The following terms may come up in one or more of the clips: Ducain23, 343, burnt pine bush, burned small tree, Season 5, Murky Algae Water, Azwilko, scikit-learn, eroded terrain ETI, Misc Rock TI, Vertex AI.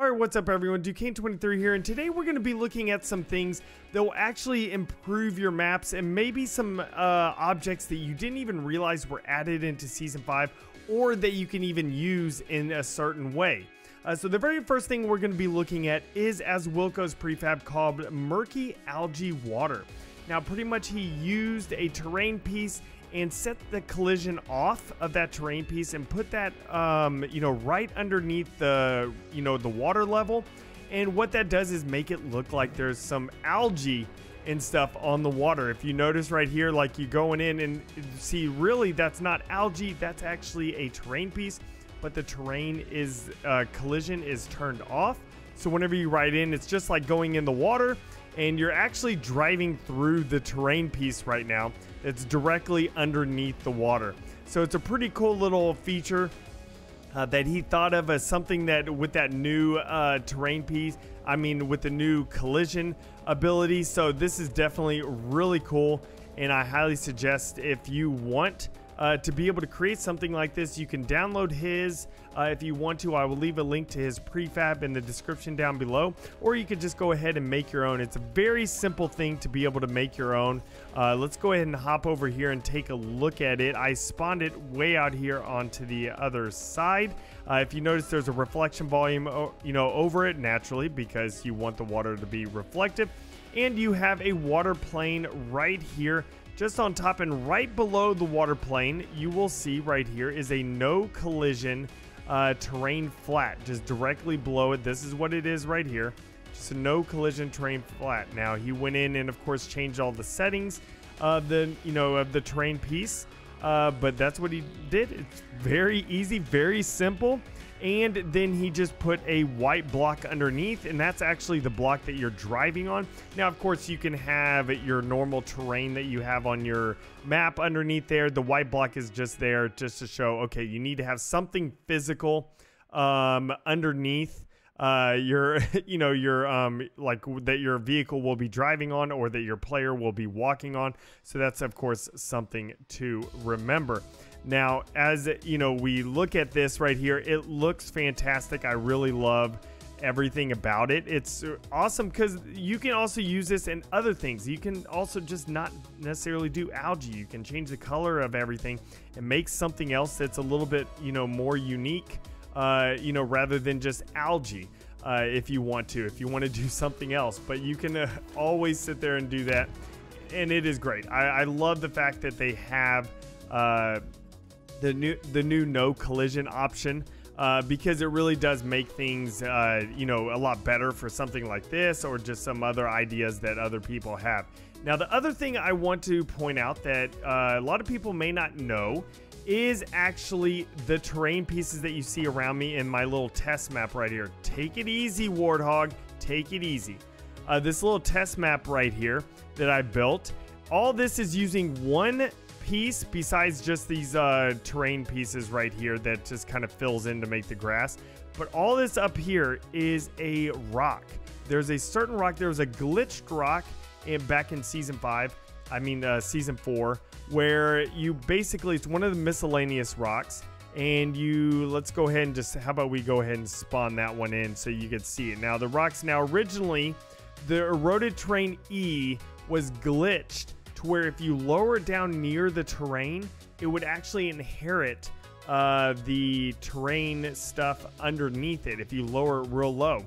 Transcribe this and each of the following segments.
Alright, what's up everyone, Ducain23 here, and today we're going to be looking at some things that will actually improve your maps and maybe some objects that you didn't even realize were added into Season 5 or that you can even use in a certain way. So the very first thing we're going to be looking at is Azwilko's prefab called Murky Algae Water. Now pretty much he used a terrain piece and set the collision off of that terrain piece and put that, right underneath the, the water level. And what that does is make it look like there's some algae and stuff on the water. If you notice right here, like you're going in and see, really that's not algae, that's actually a terrain piece, but the terrain is, collision is turned off. So whenever you ride in, it's just like going in the water, and you're actually driving through the terrain piece right now. It's directly underneath the water. So it's a pretty cool little feature that he thought of as something that with that new terrain piece, with the new collision ability. So this is definitely really cool, and I highly suggest if you want to be able to create something like this, you can download his. If you want to, I will leave a link to his prefab in the description down below, or you could just go ahead and make your own. It's a very simple thing to be able to make your own. Let's go ahead and hop over here and take a look at it. I spawned it way out here onto the other side. If you notice, there's a reflection volume, over it naturally because you want the water to be reflective, and you have a water plane right here. Just on top and right below the water plane, you will see right here is a no collision terrain flat. Just directly below it, this is what it is right here. Just a no collision terrain flat. Now he went in and of course changed all the settings of the of the terrain piece, but that's what he did. It's very easy, very simple. And then he just put a white block underneath, and that's actually the block that you're driving on. Now, of course, you can have your normal terrain that you have on your map underneath there. The white block is just there just to show, okay, you need to have something physical underneath your, like that your vehicle will be driving on or that your player will be walking on. So that's, of course, something to remember. Now, as we look at this right here, it looks fantastic. I really love everything about it. It's awesome because you can also use this in other things. You can also just not necessarily do algae. You can change the color of everything and make something else that's a little bit, more unique, rather than just algae, if you want to do something else. But you can always sit there and do that, and it is great. I love the fact that they have the new no collision option, because it really does make things a lot better for something like this or just some other ideas that other people have. Now the other thing I want to point out that a lot of people may not know is actually the terrain pieces that you see around me in my little test map right here. Take it easy, Warthog, take it easy. This little test map right here that I built, all this is using one piece besides just these terrain pieces right here that just kind of fills in to make the grass. But all this up here is a rock. There's a certain rock, there was a glitched rock back in season 4, where you basically, it's one of the miscellaneous rocks, and you, let's go ahead and just, how about we go ahead and spawn that one in so you can see it. Now the rocks, now originally the eroded terrain E was glitched to where if you lower it down near the terrain, it would actually inherit the terrain stuff underneath it if you lower it real low.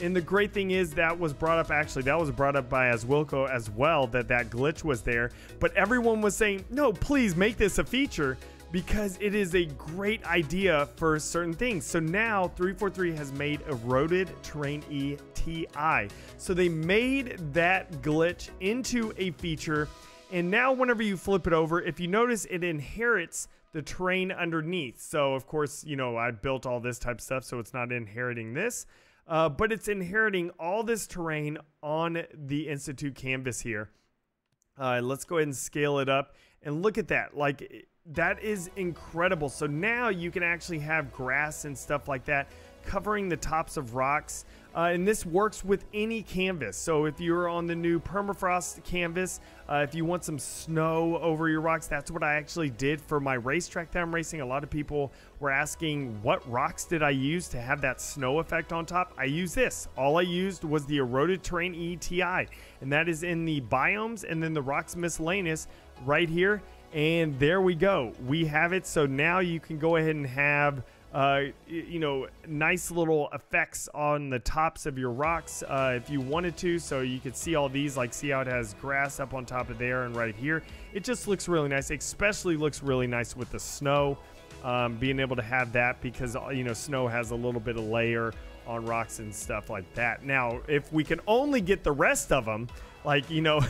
And the great thing is that was brought up, actually, that was brought up by Azwilko as well, that glitch was there. But everyone was saying, no, please make this a feature because it is a great idea for certain things. So now 343 has made eroded terrain ETI. So they made that glitch into a feature. And now whenever you flip it over, if you notice, it inherits the terrain underneath. So of course, I built all this type of stuff, so it's not inheriting this. But it's inheriting all this terrain on the Institute canvas here. Let's go ahead and scale it up and look at that. Like, that is incredible. So now you can actually have grass and stuff like that covering the tops of rocks. And this works with any canvas. So if you're on the new permafrost canvas, if you want some snow over your rocks, that's what I actually did for my racetrack that I'm racing. A lot of people were asking, what rocks did I use to have that snow effect on top? I used this. All I used was the eroded terrain ETI, and that is in the biomes and then the rocks miscellaneous right here. And there we go. We have it. So now you can go ahead and have you know, nice little effects on the tops of your rocks if you wanted to. So you could see all these, like see how it has grass up on top of there and right here. It just looks really nice, especially looks really nice with the snow, being able to have that, because, you know, snow has a little bit of layer on rocks and stuff like that. Now, if we can only get the rest of them, like, you know,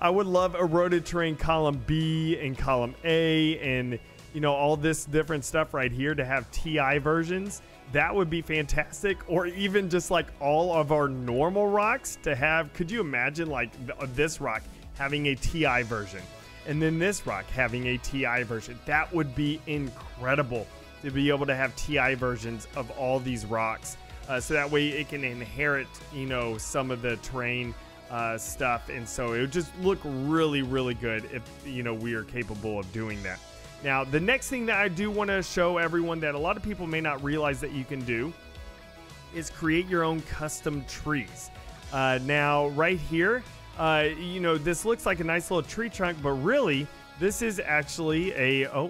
I would love eroded terrain column B and column A and, you know, all this different stuff right here to have TI versions. That would be fantastic. Or even just like all of our normal rocks to have, could you imagine like this rock having a TI version and then this rock having a TI version? That would be incredible to be able to have TI versions of all these rocks. So that way it can inherit, you know, some of the terrain stuff. And so it would just look really, really good if, you know, we are capable of doing that. Now, the next thing that I do want to show everyone that a lot of people may not realize that you can do is create your own custom trees. Now, right here, you know, this looks like a nice little tree trunk, but really, this is actually a, oh,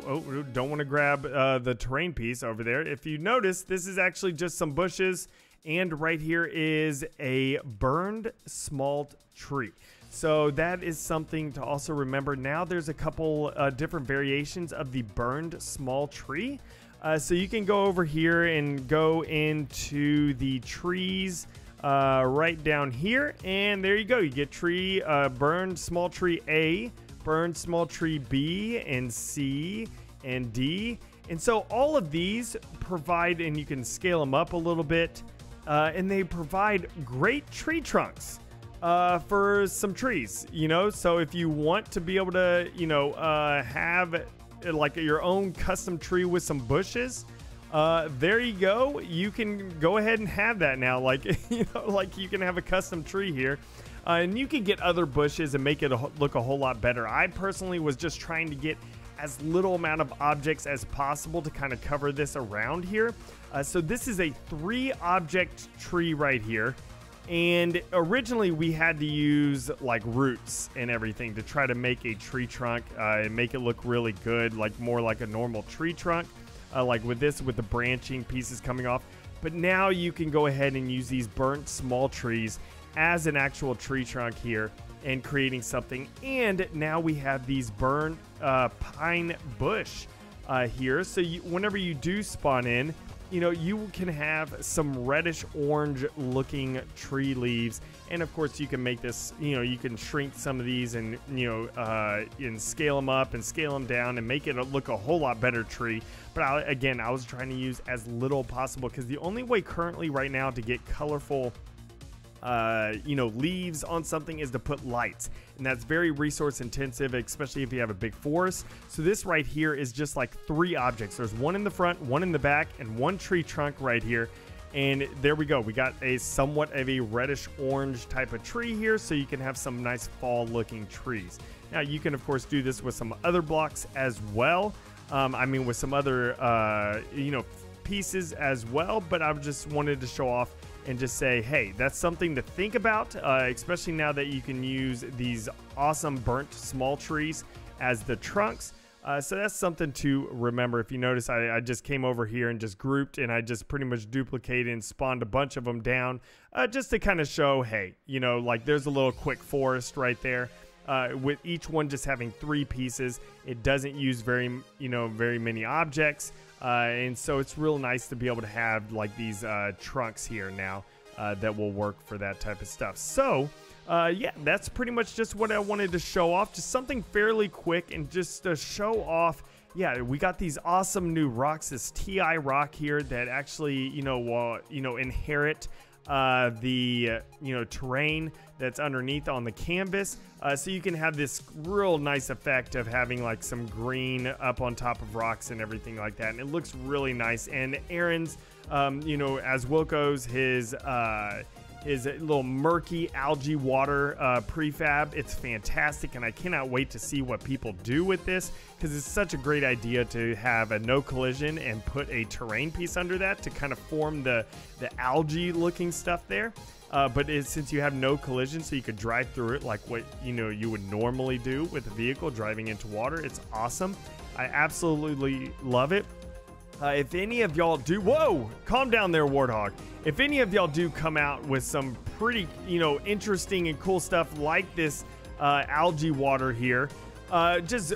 don't want to grab the terrain piece over there. If you notice, this is actually just some bushes, and right here is a burned small tree. So that is something to also remember. Now there's a couple different variations of the burned small tree. So you can go over here and go into the trees right down here. And there you go. You get tree, burned small tree A, burned small tree B and C and D. And so all of these provide, and you can scale them up a little bit, and they provide great tree trunks. For some trees, you know, so if you want to be able to, you know, have like your own custom tree with some bushes, there you go. You can go ahead and have that now. Like, you know, like you can have a custom tree here and you can get other bushes and make it look a whole lot better. I personally was just trying to get as little amount of objects as possible to kind of cover this around here. So this is a 3 object tree right here. And originally we had to use like roots and everything to try to make a tree trunk and make it look really good, like more like a normal tree trunk, like with this, with the branching pieces coming off. But now you can go ahead and use these burnt small trees as an actual tree trunk here and creating something. And now we have these burnt pine bush here. So you, whenever you do spawn in, you know, you can have some reddish orange looking tree leaves. And of course you can make this, you know, you can shrink some of these and, you know, and scale them up and scale them down and make it look a whole lot better tree. But again, I was trying to use as little possible because the only way currently right now to get colorful, you know, leaves on something is to put lights. And that's very resource intensive, especially if you have a big forest. So this right here is just like 3 objects. There's one in the front, one in the back, and one tree trunk right here. And there we go. We got a somewhat of a reddish orange type of tree here. So you can have some nice fall looking trees. Now you can of course do this with some other blocks as well. I mean with some other, you know, pieces as well, but I just wanted to show off and just say, hey, that's something to think about, especially now that you can use these awesome burnt small trees as the trunks. So that's something to remember. If you notice, I just came over here and just grouped, and I just pretty much duplicated and spawned a bunch of them down just to kind of show, hey, you know, like there's a little quick forest right there. With each one just having 3 pieces, it doesn't use very many objects. And so it's real nice to be able to have like these trunks here now that will work for that type of stuff. So yeah, that's pretty much just what I wanted to show off. Just something fairly quick and just to show off. Yeah, we got these awesome new rocks, this TI rock here that actually, you know, will, you know, inherit the you know, terrain that's underneath on the canvas, so you can have this real nice effect of having like some green up on top of rocks and everything like that, and it looks really nice. And Aaron's you know, Azwilko's, his little Murky Algae Water prefab. It's fantastic, and I cannot wait to see what people do with this, because it's such a great idea to have a no collision and put a terrain piece under that to kind of form the algae looking stuff there. But since you have no collision, so you could drive through it like what you would normally do with a vehicle driving into water. It's awesome. I absolutely love it. If any of y'all do, whoa, calm down there, Warthog. If any of y'all do come out with some pretty, interesting and cool stuff like this algae water here, just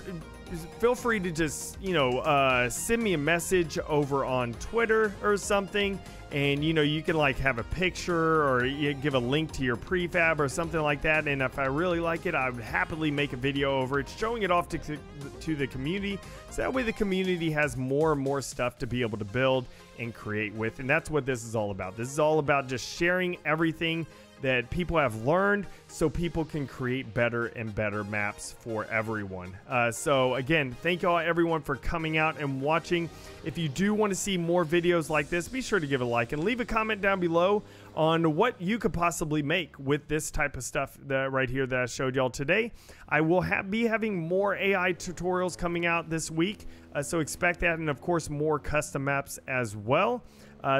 feel free to just, send me a message over on Twitter or something. And, you can like have a picture or you give a link to your prefab or something like that. And if I really like it, I would happily make a video over it, showing it off to the community. So that way the community has more and more stuff to be able to build and create with. And that's what this is all about. This is all about just sharing everything that people have learned so people can create better and better maps for everyone. So again, thank y'all everyone for coming out and watching. If you do want to see more videos like this, be sure to give a like and leave a comment down below on what you could possibly make with this type of stuff that right here that I showed y'all today. I will be having more AI tutorials coming out this week, so expect that, and of course more custom maps as well.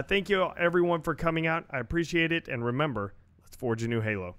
Thank you everyone for coming out. I appreciate it, and remember, forge a new Halo.